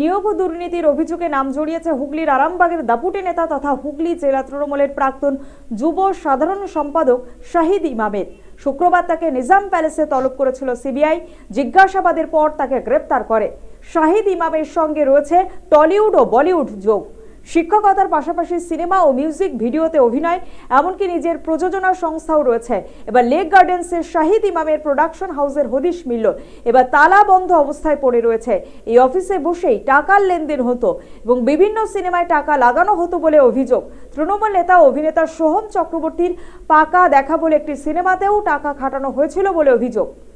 নিয়োগ দুর্নীতির অভিযোগে নাম জড়িয়েছে হুগলির আরামবাগের দাপুটে নেতা তথা হুগলি জেলা তৃণমূলের প্রাক্তন যুব সাধারণ সম্পাদক শাহিদ ইমামের। শুক্রবার তাকে নিজাম প্যালেসে তলব করেছিল সিবিআই। জিজ্ঞাসাবাদের পর তাকে গ্রেপ্তার করে। শাহিদ ইমামের সঙ্গে রয়েছে টলিউড ও বলিউড যোগ। শিক্ষকতার পাশাপাশি সিনেমা ও মিউজিক ভিডিওতে অভিনয়, এমনকি নিজের প্রযোজনা সংস্থাও রয়েছে। এবার লেক গার্ডেন্সের শাহিদ ইমামের প্রোডাকশন হাউসের হদিশ মিলল। এবার তালা বন্ধ অবস্থায় পড়ে রয়েছে। এই অফিসে বসেই টাকার লেনদেন হতো এবং বিভিন্ন সিনেমায় টাকা লাগানো হতো বলে অভিযোগ। তৃণমূল নেতা অভিনেতা সোহম চক্রবর্তীর পাকা দেখা বলে একটি সিনেমাতেও টাকা খাটানো হয়েছিল বলে অভিযোগ।